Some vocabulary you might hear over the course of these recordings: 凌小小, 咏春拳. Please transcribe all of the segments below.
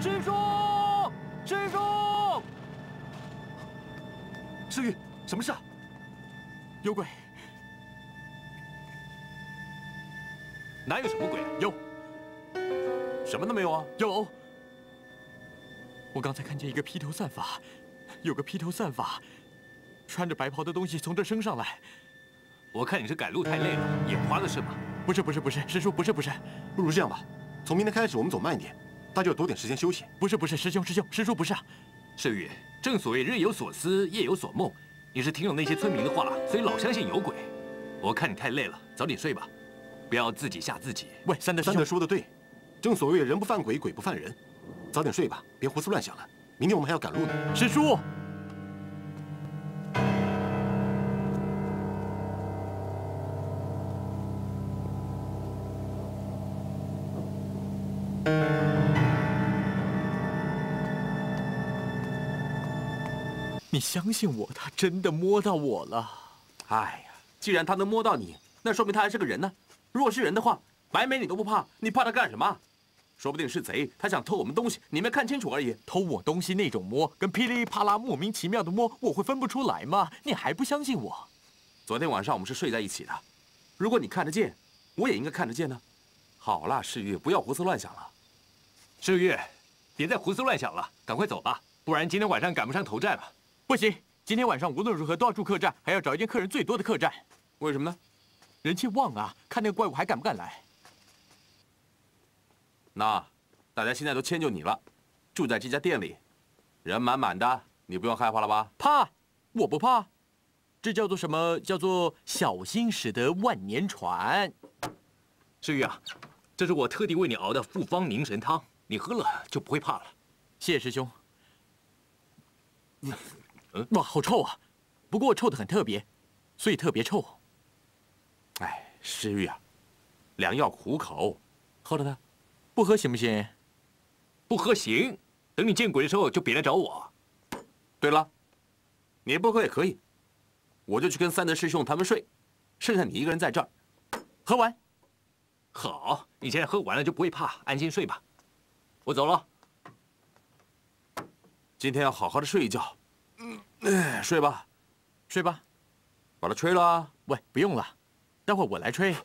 蜘蛛，蜘蛛！思雨，什么事啊？有鬼！哪有什么鬼啊？有，什么都没有啊？有。我刚才看见一个披头散发，有个披头散发，穿着白袍的东西从这升上来。我看你是赶路太累了，眼花了是吗？不是，师叔，不是。不如这样吧，从明天开始我们走慢一点。 大家要多点时间休息。不是，师兄，师叔不是啊。世玉，正所谓日有所思，夜有所梦。你是听了那些村民的话，所以老相信有鬼。我看你太累了，早点睡吧，不要自己吓自己。喂，三德说的对，正所谓人不犯鬼，鬼不犯人。早点睡吧，别胡思乱想了。明天我们还要赶路呢。师叔。 你相信我，他真的摸到我了。哎呀，既然他能摸到你，那说明他还是个人呢。如果是人的话，白眉你都不怕，你怕他干什么？说不定是贼，他想偷我们东西，你没看清楚而已。偷我东西那种摸，跟噼里啪啦莫名其妙的摸，我会分不出来吗？你还不相信我？昨天晚上我们是睡在一起的，如果你看得见，我也应该看得见呢。好啦，世玉，不要胡思乱想了。世玉，别再胡思乱想了，赶快走吧，不然今天晚上赶不上头站了。 不行，今天晚上无论如何都要住客栈，还要找一间客人最多的客栈。为什么呢？人气旺啊！看那个怪物还敢不敢来。那大家现在都迁就你了，住在这家店里，人满满的，你不用害怕了吧？怕？我不怕。这叫做什么？叫做小心驶得万年船。世玉啊，这是我特地为你熬的复方凝神汤，你喝了就不会怕了。谢谢师兄。哇，好臭啊！不过臭得很特别，所以特别臭。哎，诗玉啊，良药苦口，喝了它，不喝行不行？不喝行，等你见鬼的时候就别来找我。对了，你不喝也可以，我就去跟三德师兄他们睡，剩下你一个人在这儿。喝完，好，你现在喝完了就不会怕，安心睡吧。我走了，今天要好好的睡一觉。 睡吧，把它吹了啊。喂，不用了，待会我来吹。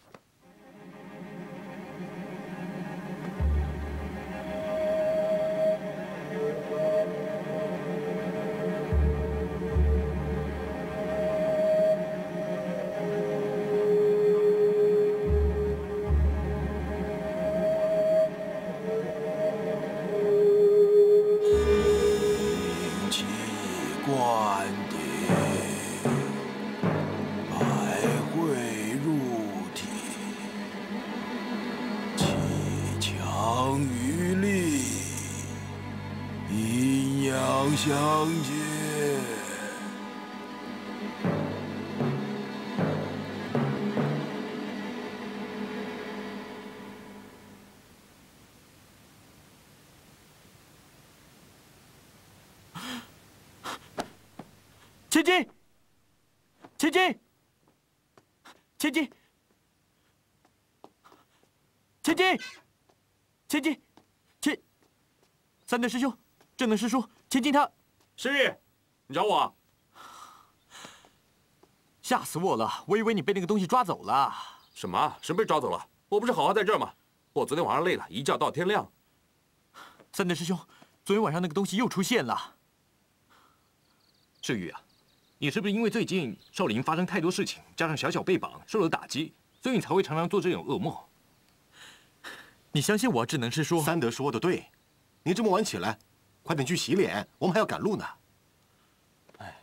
前进！三德师兄，正德师叔，前进他！师玉，你找我啊？吓死我了！我以为你被那个东西抓走了。什么？谁被抓走了？我不是好好在这儿吗？我昨天晚上累了，一觉到天亮。三德师兄，昨天晚上那个东西又出现了。师玉啊，你是不是因为最近少林发生太多事情，加上小被绑受了打击，所以你才会常常做这种噩梦？ 你相信我，智能师叔。三德说的对，您这么晚起来，快点去洗脸，我们还要赶路呢。哎，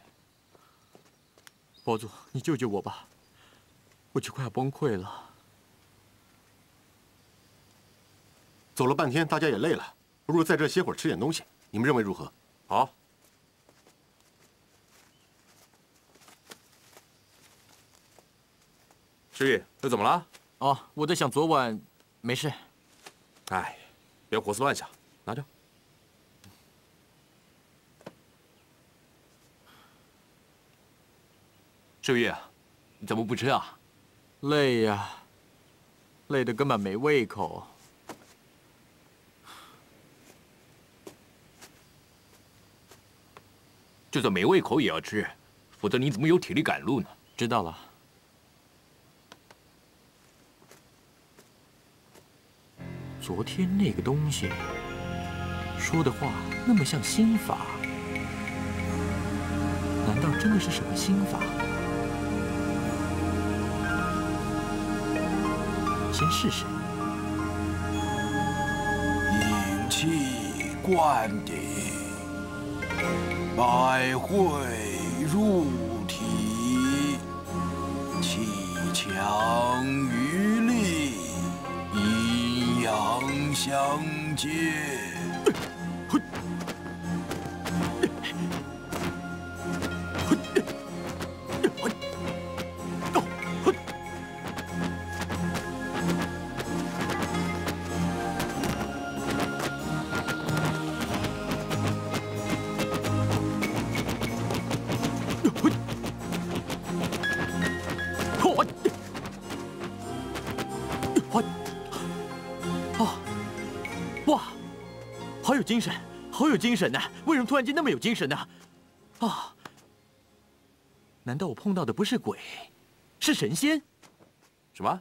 佛祖，你救救我吧，我就快要崩溃了。走了半天，大家也累了，不如在这歇会儿，吃点东西。你们认为如何？好。师玉，又怎么了？哦，我在想昨晚，没事。 哎，别胡思乱想，拿着。世玉，你怎么不吃啊？累呀，累得根本没胃口。就算没胃口也要吃，否则你怎么有体力赶路呢？知道了。昨天那个东西说的话那么像心法，难道真的是什么心法？先试试。引气灌顶。 百会入体，气强于力，阴阳相接。精神，好有精神呐！为什么突然间那么有精神呢？啊，难道我碰到的不是鬼，是神仙？什么？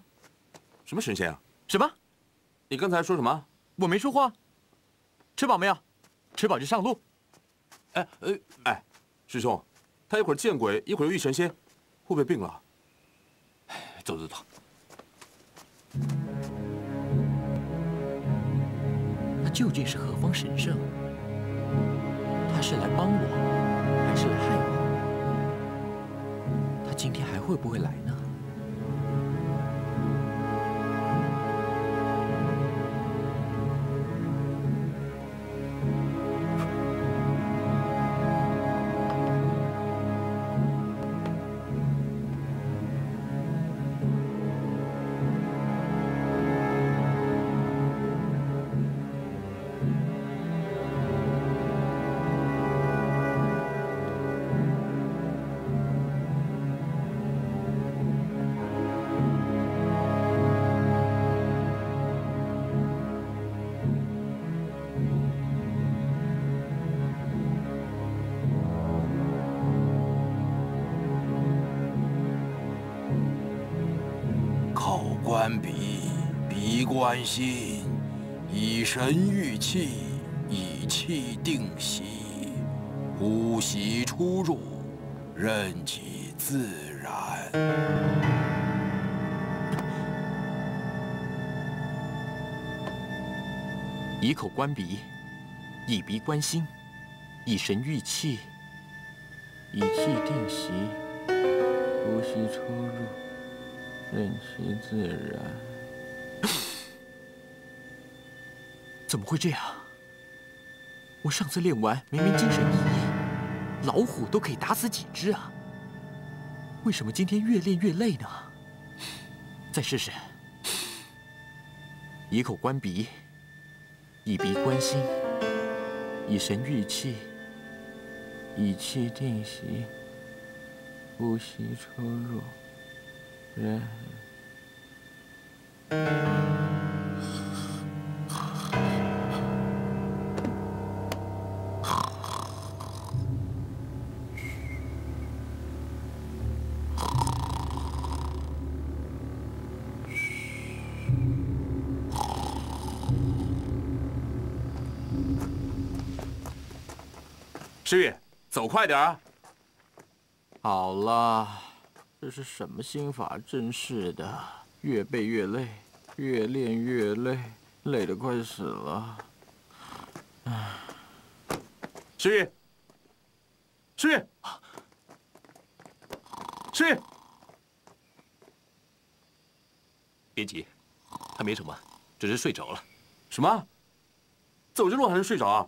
什么神仙啊？什么？你刚才说什么？我没说话。吃饱没有？吃饱就上路。哎，师兄，他一会儿见鬼，一会儿又遇神仙，会不会病了？走。 究竟是何方神圣？他是来帮我，还是来害我？他今天还会不会来呢？关心，以神御气，以气定息，呼吸出入，任其自然。以口观鼻，以鼻观心，以神御气，以气定息，呼吸出入，任其自然。 怎么会这样？我上次练完明明精神奕奕，老虎都可以打死几只啊！为什么今天越练越累呢？再试试，以口观鼻，以鼻观心，以神御气，以气定息，呼吸出入，人。 诗玉，走快点啊！好了，这是什么心法？真是的，越背越累，越练越累，累得快死了。唉，诗玉，诗玉，诗玉，别急，他没什么，只是睡着了。什么？走着路还能睡着啊？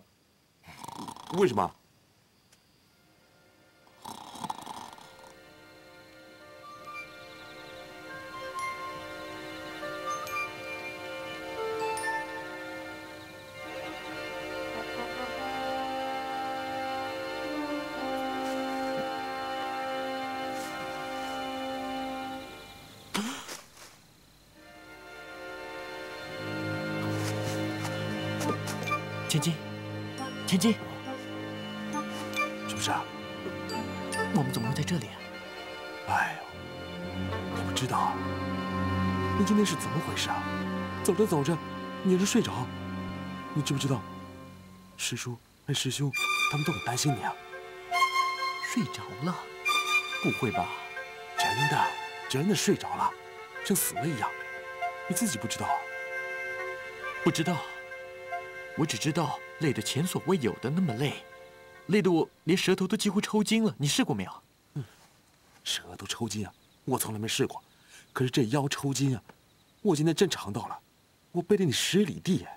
为什么？ 前进，前进！什么事啊？我们怎么会在这里啊？哎呦，你不知道你今天是怎么回事啊？走着走着，你是睡着。你知不知道，师叔和师兄他们都很担心你啊。睡着了？不会吧？真的睡着了，像死了一样。你自己不知道啊？不知道。 我只知道累得前所未有的那么累，累得我连舌头都几乎抽筋了。你试过没有？嗯，舌头抽筋啊，我从来没试过。可是这腰抽筋啊，我今天真尝到了。我背着你10里地耶。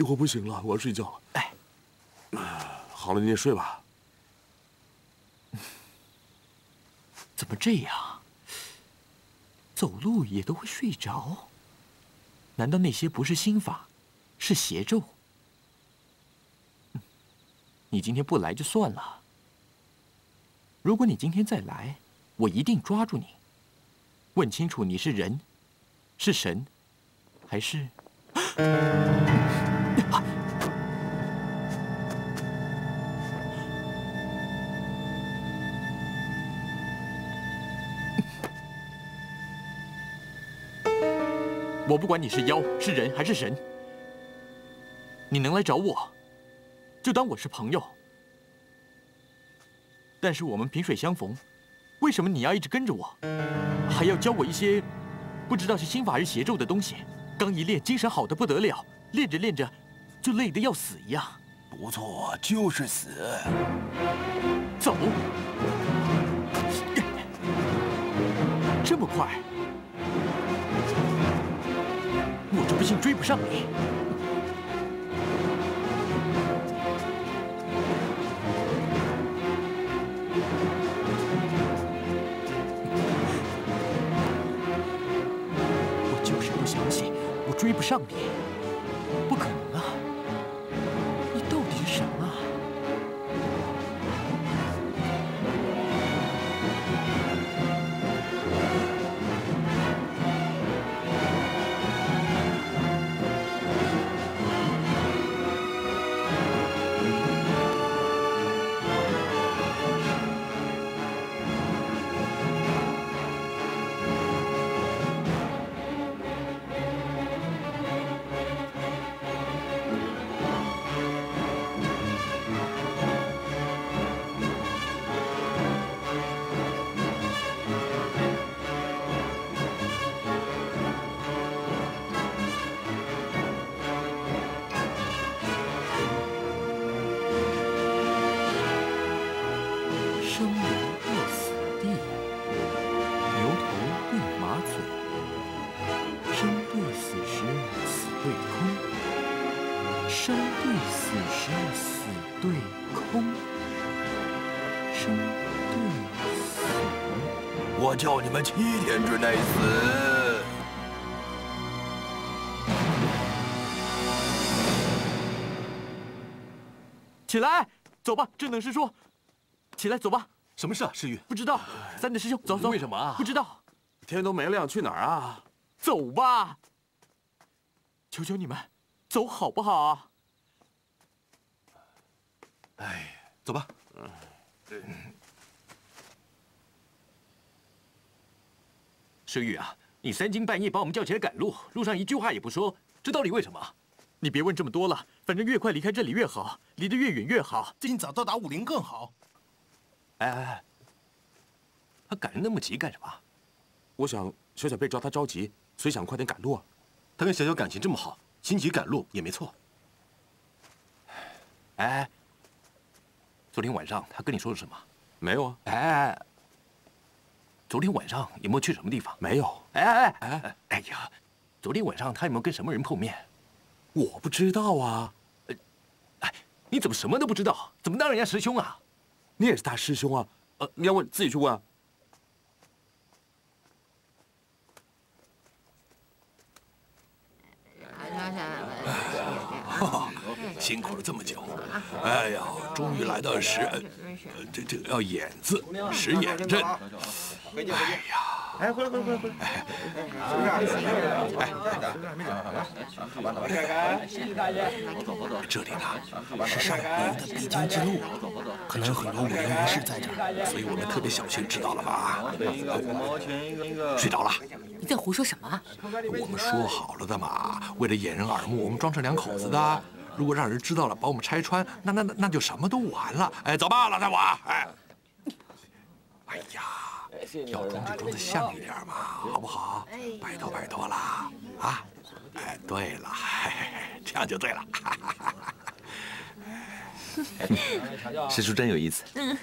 我不行了，我要睡觉了。哎，好了，你也睡吧。怎么这样？走路也都会睡着？ 难道那些不是心法，是邪咒？你今天不来就算了。如果你今天再来，我一定抓住你，问清楚你是人，是神，还是……我不管你是妖是人还是神，你能来找我，就当我是朋友。但是我们萍水相逢，为什么你要一直跟着我，还要教我一些不知道是心法还是邪咒的东西？刚一练，精神好得不得了，练着练着就累得要死一样。不错，就是死。走，这么快？ 我就不信追不上你！我就是不相信，我追不上你，不可能啊！你到底是什么啊？叫你们7天之内死。 起来，走吧，智能师叔，起来走吧。什么事啊，诗雨？不知道。三弟师兄，走走。为什么啊？不知道。天都没亮，去哪儿啊？走吧。求求你们，走好不好啊？哎，走吧。诗雨啊，你3更半夜把我们叫起来赶路，路上一句话也不说，这到底为什么？你别问这么多了，反正越快离开这里越好，离得越远越好，尽早到达武陵更好。哎，他赶得那么急干什么？我想小小被抓，他着急，所以想快点赶路啊。他跟小小感情这么好，心急赶路也没错。哎，昨天晚上他跟你说了什么？没有啊。哎。 昨天晚上有没有去什么地方？没有。哎呀，昨天晚上他有没有跟什么人碰面？我不知道啊。哎，你怎么什么都不知道？怎么当人家师兄啊？你也是他师兄啊？你要问自己去问啊。辛苦了这么久，哎呀，终于来到石，这叫眼字，石眼阵。 哎呀，哎，回来！哎，凯凯，谢谢大爷。走。这里呢是上游的必经之路，可能有很多武人人士在这儿，所以我们特别小心，知道了吧？睡着了？你在胡说什么？我们说好了的嘛，为了掩人耳目，我们装成两口子的。如果让人知道了，把我们拆穿，那就什么都完了。哎，走吧，老太婆。哎，哎呀。 要装就装得像一点嘛，好不好？拜托拜托啦，啊！哎，对了，这样就对了。师叔真有意思。嗯。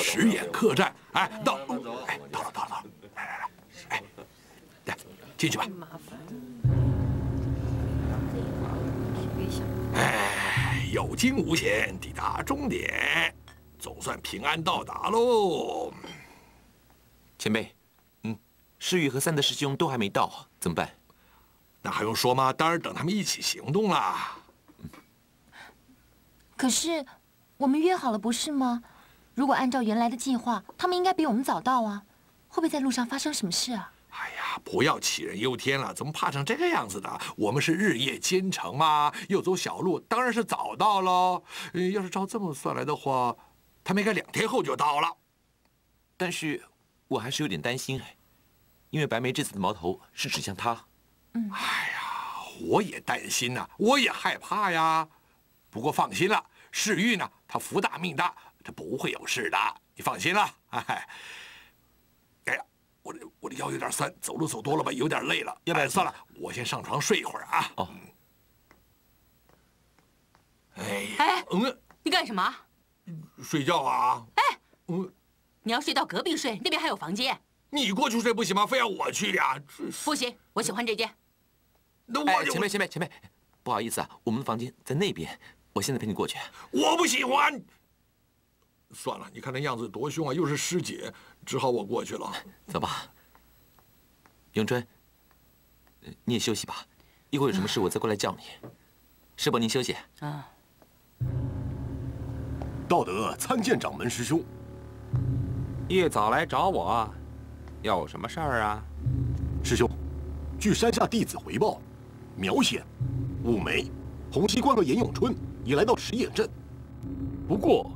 石眼客栈，哎，到了，来，来，进去吧。哎。 有惊无险抵达终点，总算平安到达喽。前辈，世玉和三德师兄都还没到，怎么办？那还用说吗？当然等他们一起行动啦。可是我们约好了不是吗？如果按照原来的计划，他们应该比我们早到啊，会不会在路上发生什么事啊？ 哎呀，不要杞人忧天了，怎么怕成这个样子的？我们是日夜兼程嘛，又走小路，当然是早到喽。要是照这么算来的话，他们应该2天后就到了。但是，我还是有点担心哎，因为白眉这次的矛头是指向他。嗯，哎呀，我也担心呐，我也害怕呀。不过放心了，世玉呢，他福大命大，他不会有事的，你放心了。哎。 我的腰有点酸，走路走多了吧，有点累了。要不然算了，我先上床睡一会儿啊。哦。哎，你干什么？睡觉啊。哎，你要睡到隔壁睡，那边还有房间。你过去睡不行吗？非要我去呀？不行，我喜欢这间。那我前辈，不好意思啊，我们的房间在那边，我现在陪你过去。我不喜欢。算了，你看那样子多凶啊，又是师姐。 只好我过去了，走吧。永春，你也休息吧，一会儿有什么事我再过来叫你。师伯，您休息。啊。道德参见掌门师兄。一早来找我，有什么事儿啊？师兄，据山下弟子回报，苗显、武梅、洪七官和严永春也来到石野镇，不过。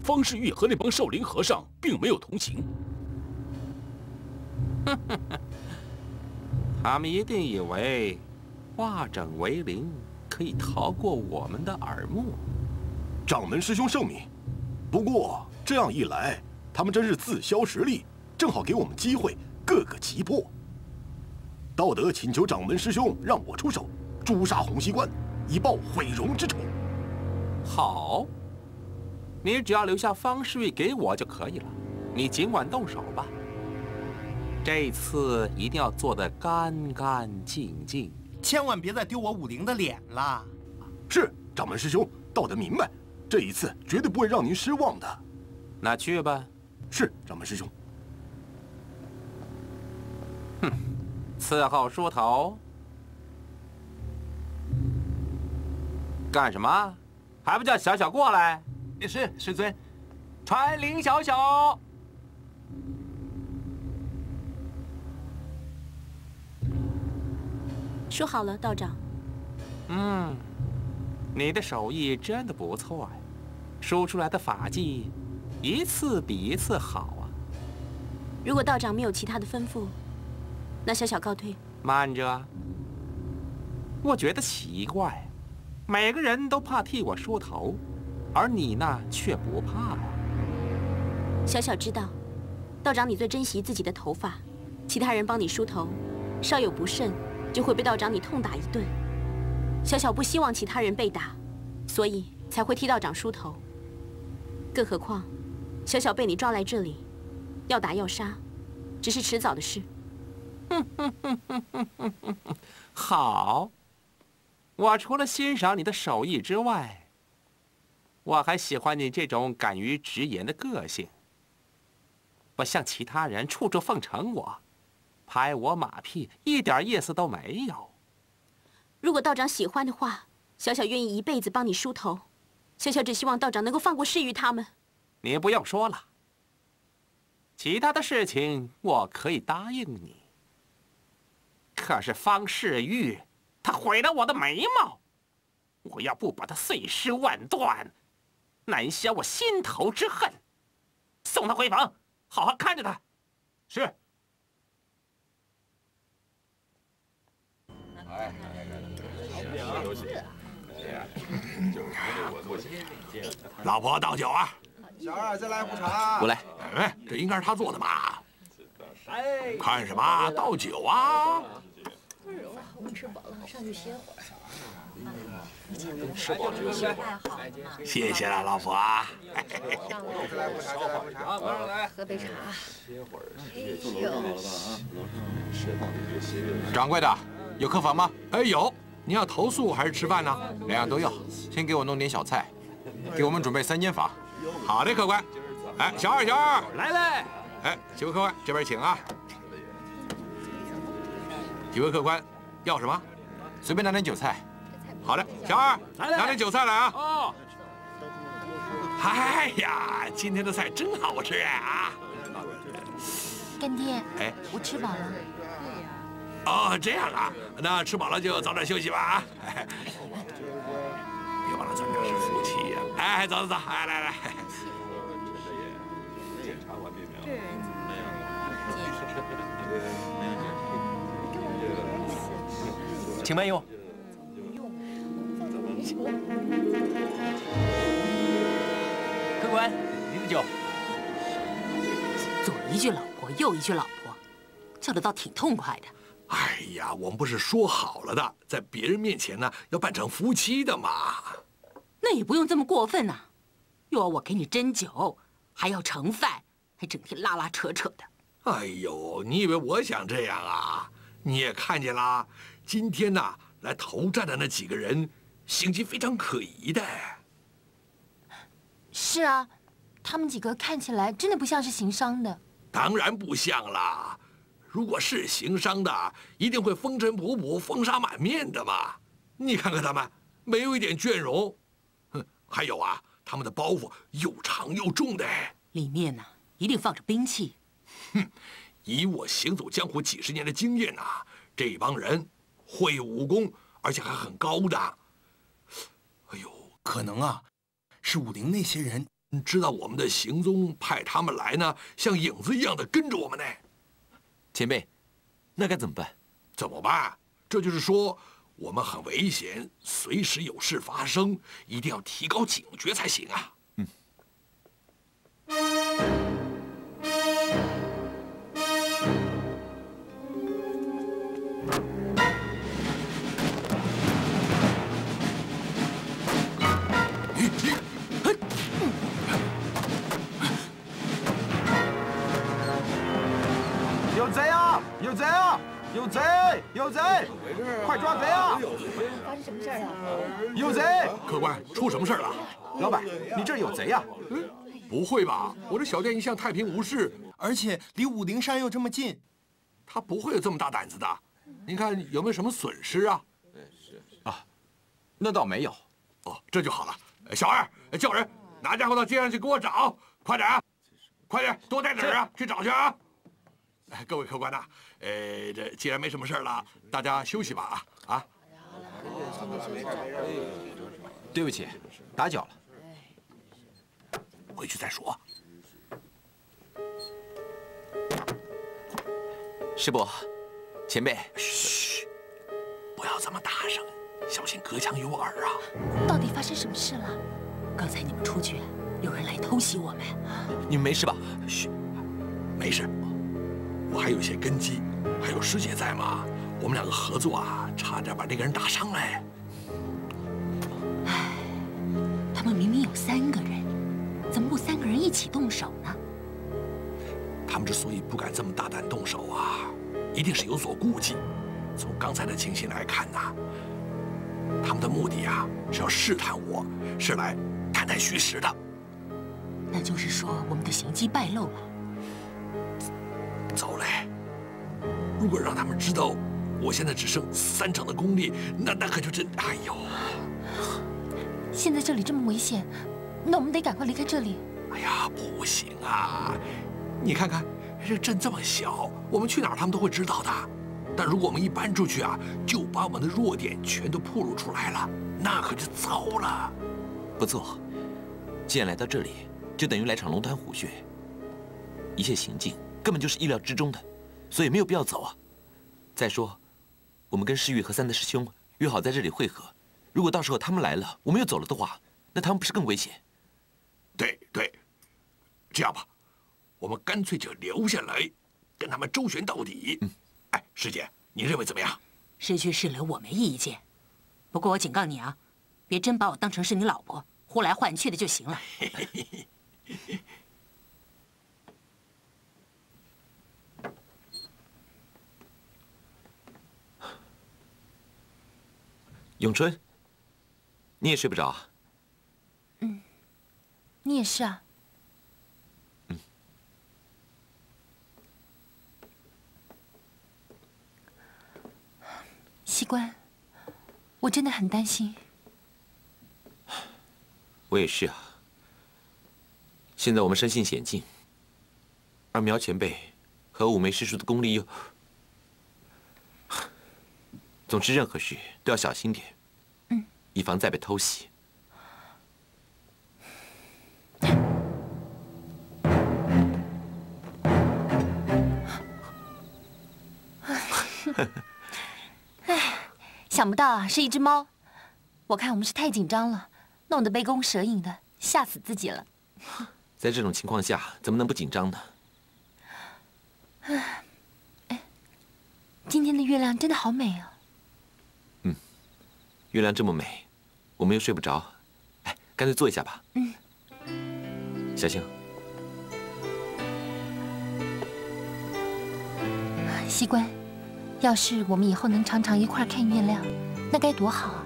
方世玉和那帮少林和尚并没有同行，他们一定以为化整为零可以逃过我们的耳目。掌门师兄圣明，不过这样一来，他们真是自消实力，正好给我们机会，各个击破。道德请求掌门师兄让我出手诛杀洪熙官，以报毁容之仇。好。 你只要留下方世玉给我就可以了，你尽管动手吧。这次一定要做得干干净净，千万别再丢我武林的脸了。是，掌门师兄，道德明白，这一次绝对不会让您失望的。那去吧。是，掌门师兄。哼，伺候梳头。干什么？还不叫小小过来？ 是师尊，传令小小。说好了，道长。嗯，你的手艺真的不错呀，输出来的法技一次比一次好啊。如果道长没有其他的吩咐，那小小告退。慢着，我觉得奇怪，每个人都怕替我梳头。 而你那却不怕呀、啊。小小知道，道长你最珍惜自己的头发，其他人帮你梳头，稍有不慎就会被道长你痛打一顿。小小不希望其他人被打，所以才会替道长梳头。更何况，小小被你抓来这里，要打要杀，只是迟早的事。好，我除了欣赏你的手艺之外。 我还喜欢你这种敢于直言的个性，不像其他人处处奉承我，拍我马屁，一点意思都没有。如果道长喜欢的话，小小愿意一辈子帮你梳头。小小只希望道长能够放过世玉他们。你不用说了。其他的事情我可以答应你。可是方世玉，他毁了我的眉毛，我要不把他碎尸万段，难消我心头之恨。送他回房，好好看着他。是。 哎，老婆倒酒啊！小二再来壶茶。我来。哎，这应该是他做的吧？哎，看什么？倒酒啊！不容易，我吃饱了，上去歇会儿。吃饱了就歇会儿。谢谢了，老婆啊！再来壶茶，再来壶茶，马上来喝杯茶。歇会儿，就楼上好了吧？啊，楼上歇会儿就别歇了。掌柜的。 有客房吗？哎，有。您要投宿还是吃饭呢？两样都要。先给我弄点小菜，给我们准备三间房。好的，客官。哎，小二，小二，来嘞！哎，几位客官这边请啊。几位客官要什么？随便拿点酒菜。好的，小二，拿点酒菜来啊。哦。哎呀，今天的菜真好吃啊！干爹，哎，我吃饱了。 哦，这样啊，那吃饱了就早点休息吧啊！别忘了咱俩是夫妻呀！哎，走走走，哎，来来。检查完毕没有？请慢用。客官，您的酒。左一句老婆，右一句老婆，叫得倒挺痛快的。 哎呀，我们不是说好了的，在别人面前呢要扮成夫妻的嘛。那也不用这么过分呐、啊，又要我给你斟酒，还要盛饭，还整天拉拉扯扯的。哎呦，你以为我想这样啊？你也看见啦，今天呢、啊、来投战的那几个人，行迹非常可疑的。是啊，他们几个看起来真的不像是行商的。当然不像啦。 如果是行商的，一定会风尘仆仆、风沙满面的嘛。你看看他们，没有一点倦容。哼，还有啊，他们的包袱又长又重的，里面呢、啊、一定放着兵器。哼，以我行走江湖几十年的经验呐、啊，这帮人会武功，而且还很高的。哎呦，可能啊，是武林那些人知道我们的行踪，派他们来呢，像影子一样的跟着我们呢。 前辈，那该怎么办？怎么办？这就是说，我们很危险，随时有事发生，一定要提高警觉才行啊！嗯。有贼啊！有贼！有贼！快抓贼啊！发生什么事儿了？有贼！客官，出什么事儿了？老板，你这儿有贼啊？嗯，不会吧？我这小店一向太平无事，而且离武陵山又这么近，他不会有这么大胆子的。您看有没有什么损失啊？啊，那倒没有。哦，这就好了。小二，叫人拿家伙到街上去给我找，快点啊！快点，多带点人啊，去找去啊！ 各位客官呐、啊，这既然没什么事了，大家休息吧啊啊！对不起，打搅了，回去再说。师伯，前辈，嘘，不要这么大声，小心隔墙有耳啊！到底发生什么事了？刚才你们出去，有人来偷袭我们。你们没事吧？嘘，没事。 我还有些根基，还有师姐在嘛，我们两个合作啊，差点把那个人打伤了。哎，他们明明有三个人，怎么不三个人一起动手呢？他们之所以不敢这么大胆动手啊，一定是有所顾忌。从刚才的情形来看呐、啊，他们的目的啊是要试探我，是来探探虚实的。那就是说，我们的行迹败露了。 糟嘞！如果让他们知道我现在只剩3成的功力，那可就真……哎呦！现在这里这么危险，那我们得赶快离开这里。哎呀，不行啊！你看看，这镇这么小，我们去哪儿他们都会知道的。但如果我们一搬出去啊，就把我们的弱点全都暴露出来了，那可就糟了。不错，既然来到这里，就等于来场龙潭虎穴。一切行径根本就是意料之中的，所以没有必要走啊。再说，我们跟世玉和三的师兄约好在这里会合，如果到时候他们来了，我们又走了的话，那他们不是更危险？ 对，这样吧，我们干脆就留下来，跟他们周旋到底。哎，师姐，你认为怎么样？是去是留，我没意见。不过我警告你啊，别真把我当成是你老婆，呼来唤去的就行了。咏春，你也睡不着啊？ 你也是啊。西关，我真的很担心。我也是啊。现在我们身陷险境，而苗前辈和五枚师叔的功力又……总之，任何事都要小心点，以防再被偷袭。 哎，想不到啊，是一只猫。我看我们是太紧张了，弄得杯弓蛇影的，吓死自己了。在这种情况下，怎么能不紧张呢？哎，今天的月亮真的好美啊。月亮这么美，我们又睡不着，哎，干脆坐一下吧。小星，西关。 要是我们以后能常常一块看月亮，那该多好啊！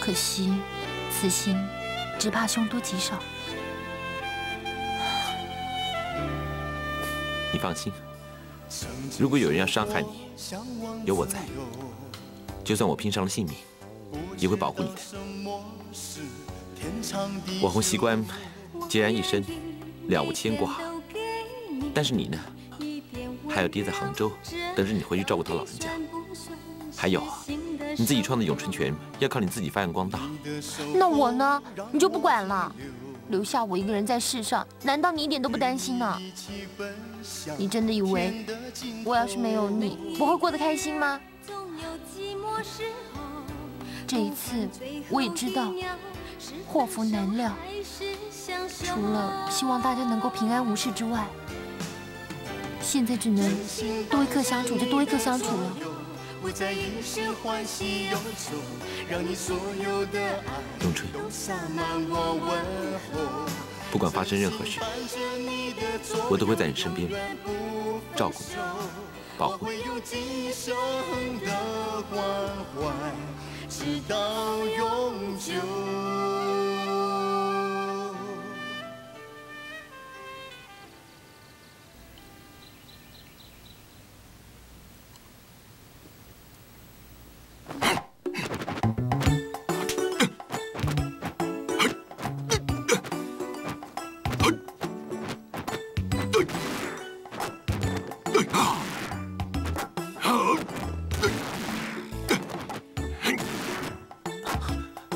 可惜，此行只怕凶多吉少。你放心，如果有人要伤害你，有我在，就算我拼上了性命，也会保护你的。网红习惯孑然一身，了无牵挂，但是你呢？ 还有爹在杭州，等着你回去照顾他老人家。还有啊，你自己创的咏春拳要靠你自己发扬光大。那我呢？你就不管了，留下我一个人在世上，难道你一点都不担心呢？你真的以为我要是没有你，我会过得开心吗？这一次我也知道，祸福难料，除了希望大家能够平安无事之外。 现在只能多一刻相处，就多一刻相处了。咏春，不管发生任何事，我都会在你身边照顾你，保护你。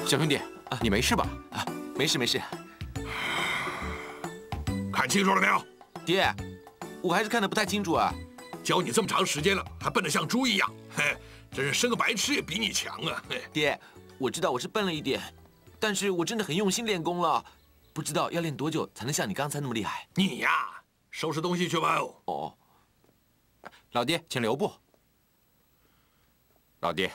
小兄弟，你没事吧？啊，没事。看清楚了没有？爹，我还是看得不太清楚啊。教你这么长时间了，还笨得像猪一样，嘿，真是生个白痴也比你强啊！爹，我知道我是笨了一点，但是我真的很用心练功了，不知道要练多久才能像你刚才那么厉害。你呀，收拾东西去吧。哦，老爹，请留步。老爹，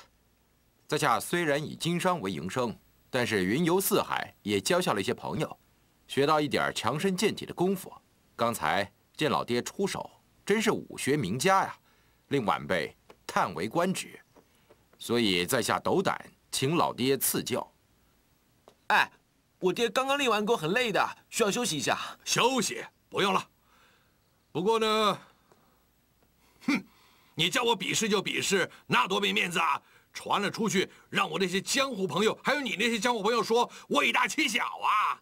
在下虽然以经商为营生。 但是云游四海，也交下了一些朋友，学到一点强身健体的功夫。刚才见老爹出手，真是武学名家呀，令晚辈叹为观止。所以在下斗胆，请老爹赐教。哎，我爹刚刚练完功，很累的，需要休息一下。休息不用了。不过呢，你叫我比试就比试，那多没面子啊！ 传了出去，让我那些江湖朋友，还有你那些江湖朋友说我以大欺小啊！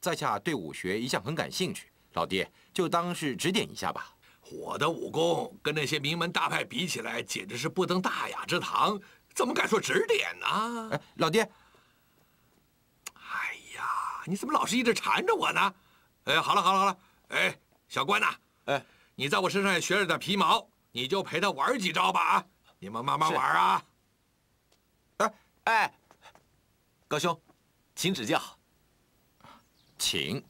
在下对武学一向很感兴趣，老爹就当是指点一下吧。我的武功跟那些名门大派比起来，简直是不登大雅之堂，怎么敢说指点呢？哎，老爹，哎呀，你怎么老是一直缠着我呢？哎，好了，哎，小关呐，哎，你在我身上也学了点皮毛，你就陪他玩几招吧啊！你们慢慢玩啊。哎，高兄，请指教。 请。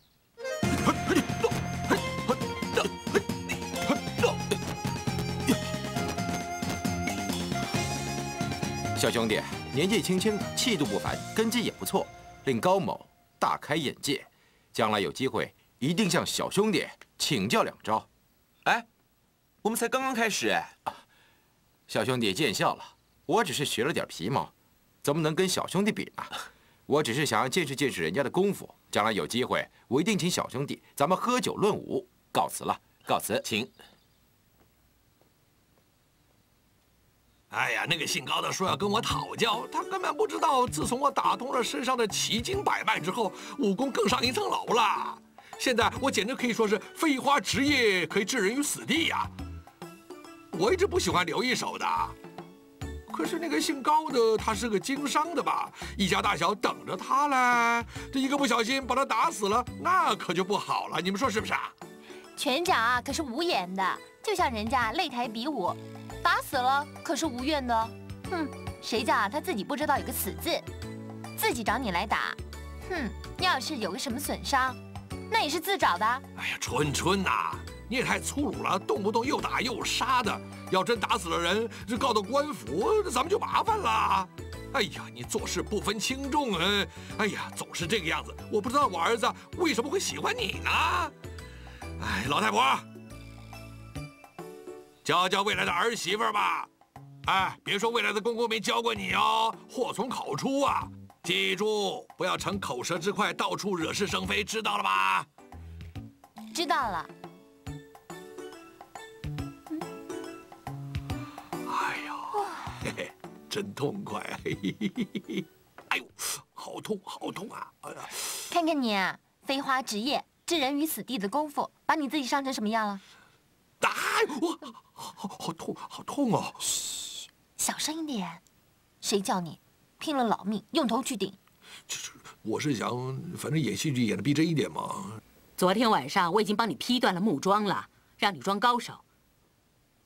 小兄弟，年纪轻轻的，气度不凡，根基也不错，令高某大开眼界。将来有机会，一定向小兄弟请教两招。哎，我们才刚刚开始哎！小兄弟见笑了，我只是学了点皮毛，怎么能跟小兄弟比呢？ 我只是想要见识见识人家的功夫，将来有机会，我一定请小兄弟咱们喝酒论武。告辞了，告辞，请。哎呀，那个姓高的说要跟我讨教，他根本不知道，自从我打通了身上的奇经百脉之后，武功更上一层楼了。现在我简直可以说是飞花职业，可以置人于死地呀。我一直不喜欢留一手的。 可是那个姓高的，他是个经商的吧？一家大小等着他嘞。这一个不小心把他打死了，那可就不好了。你们说是不是啊？拳脚啊，可是无眼的，就像人家擂台比武，打死了可是无怨的。哼，谁叫他自己不知道有个死字，自己找你来打。哼，要是有个什么损伤，那也是自找的。哎呀，春呐！ 你也太粗鲁了，动不动又打又杀的。要真打死了人，这告到官府，咱们就麻烦了。哎呀，你做事不分轻重啊！哎呀，总是这个样子，我不知道我儿子为什么会喜欢你呢？哎，老太婆，教教未来的儿媳妇吧。哎，别说未来的公公没教过你哦，祸从口出啊！记住，不要逞口舌之快，到处惹是生非，知道了吧？知道了。 真痛快、啊！哎呦，好痛，好痛啊！看看你啊，飞花职业，置人于死地的功夫，把你自己伤成什么样了？打、哎！我好痛，好痛哦！嘘，小声一点。谁叫你拼了老命用头去顶？就是我是想，反正演戏剧演的逼真一点嘛。昨天晚上我已经帮你劈断了木桩了，让你装高手。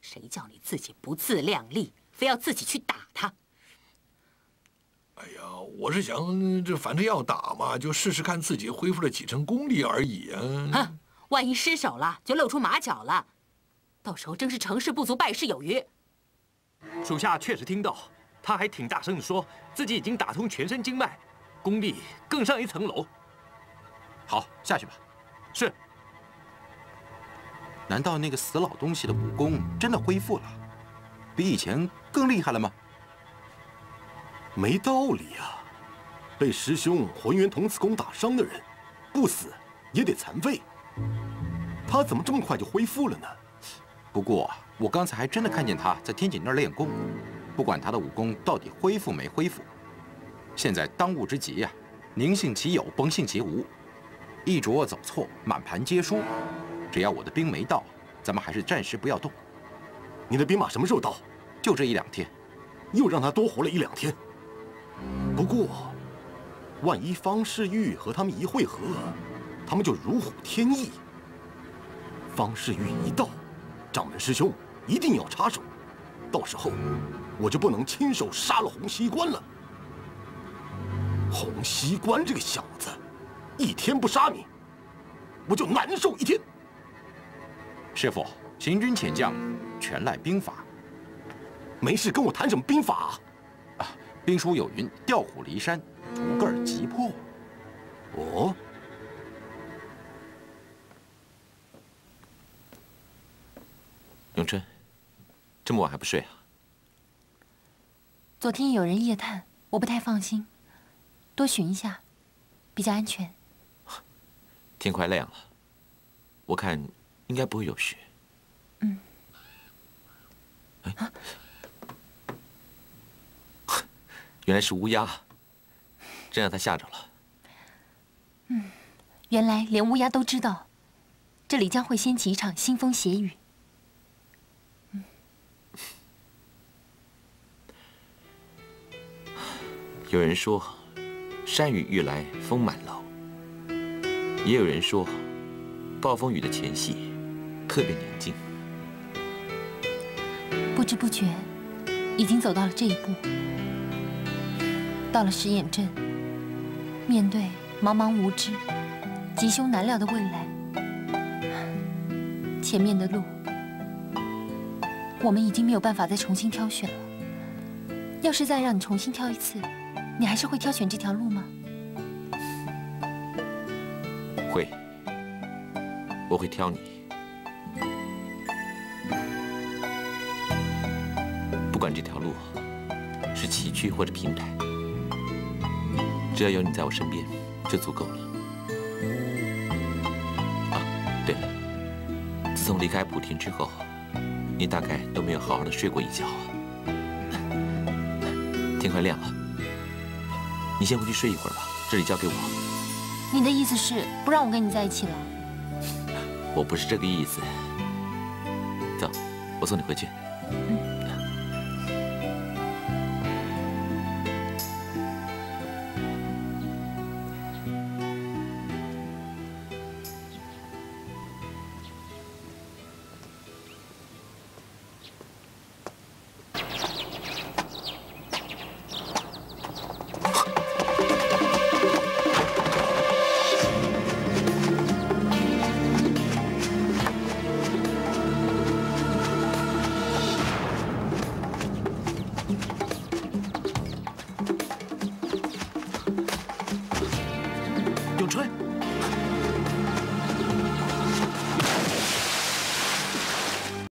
谁叫你自己不自量力，非要自己去打他？ 哎呀，我是想，这反正要打嘛，就试试看自己恢复了几成功力而已啊！哼，万一失手了，就露出马脚了，到时候真是成事不足败事有余。属下确实听到，他还挺大声的说自己已经打通全身经脉，功力更上一层楼。好，下去吧。是。难道那个死老东西的武功真的恢复了，比以前更厉害了吗？ 没道理啊！被师兄浑元童子功打伤的人，不死也得残废。他怎么这么快就恢复了呢？不过我刚才还真的看见他在天井那儿练功，不管他的武功到底恢复没恢复。现在当务之急呀，宁信其有，甭信其无。一着走错，满盘皆输。只要我的兵没到，咱们还是暂时不要动。你的兵马什么时候到？就这一两天。又让他多活了一两天。 不过，万一方世玉和他们一会合，他们就如虎添翼。方世玉一到，掌门师兄一定要插手，到时候我就不能亲手杀了洪熙官了。洪熙官这个小子，一天不杀你，我就难受一天。师傅，行军遣将，全赖兵法。没事跟我谈什么兵法啊？ 兵书有云：“调虎离山，竹竿击破。”哦，永春，这么晚还不睡啊？昨天有人夜探，我不太放心，多寻一下，比较安全。天快亮了，我看应该不会有事。嗯。哎。啊 原来是乌鸦，真让他吓着了。嗯，原来连乌鸦都知道，这里将会掀起一场腥风血雨。有人说，山雨欲来风满楼。也有人说，暴风雨的前夕特别宁静。不知不觉，已经走到了这一步。到了石眼镇，面对茫茫无知、吉凶难料的未来，前面的路，我们已经没有办法再重新挑选了。要是再让你重新挑一次，你还是会挑选这条路吗？会，我会挑你。不管这条路是崎岖或者平坦，只要有你在我身边，就足够了。啊，对了，自从离开莆田之后，你大概都没有好好的睡过一觉啊。 天快亮了，你先回去睡一会儿吧，这里交给我。你的意思是不让我跟你在一起了？我不是这个意思。走，我送你回去。嗯。